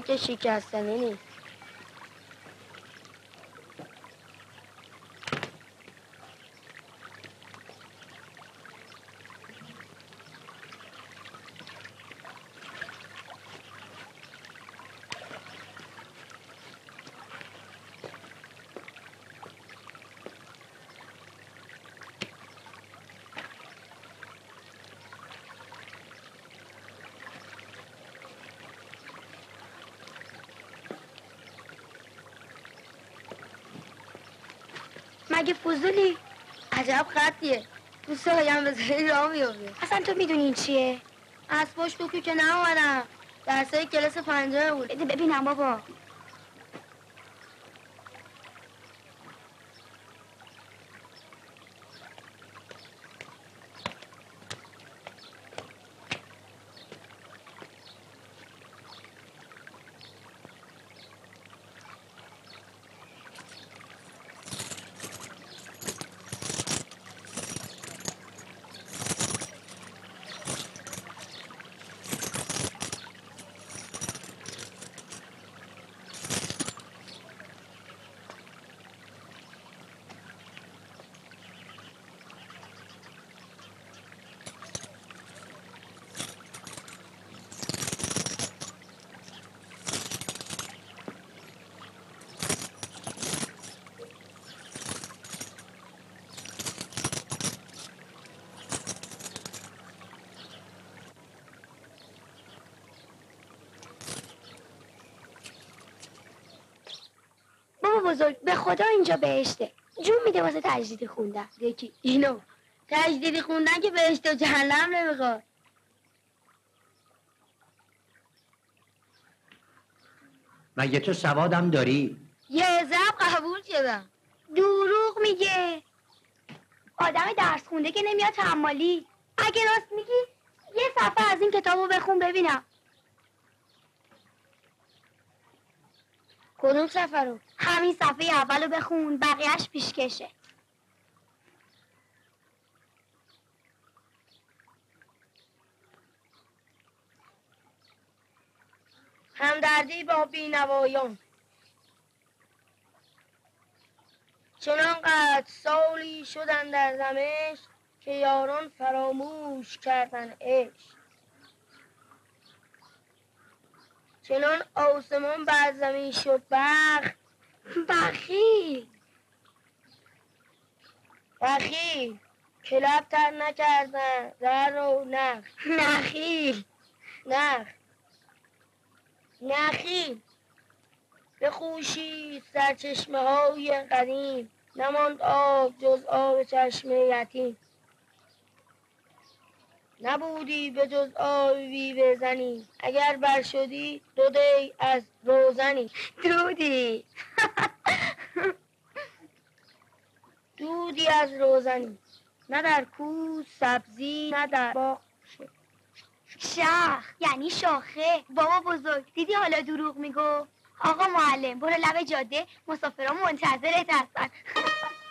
چیزایی که شکستنی نیست. مگه فضولی؟ عجب خطیه. دوسته هایم بذاری راه میابید. اصلا تو میدونی این چیه؟ از پشت بکو که نمومدم. درسای کلاس 5 بود. بده ببینم بابا. بزرگ به خدا اینجا بهشته. جون میده واسه تجدید خوندن. یکی اینو تجدید خوندن که بهشت و جهنم نمیخواد. مگه تو سوادم داری؟ یه زب قبول شدم. دروغ میگه. آدم درس خونده که نمیاد حمالی. اگه راست میگی یه صفحه از این کتابو بخون ببینم. کدوم صفحه رو؟ همین صفحه اول رو بخون، بقیهش پیشکشه. همدردی با بینوایان. چنانقدر سالی شدن در زمش که یاران فراموش کردن عشق. چنان آسمان بر زمین شد بخیل که لب تر نکردن زر و نخیل بخوشید سرچشمه های قدیم، نماند آب جز آب چشمه یتیم. نبودی به جز آبی بزنی، اگر بر شدی دودی از روزنی. دودی از روزنی، نه در کوه سبزی نه در باغ. شاخ یعنی شاخه. بابا بزرگ دیدی حالا دروغ میگو؟ آقا معلم برو لب جاده، مسافران منتظرت هستن.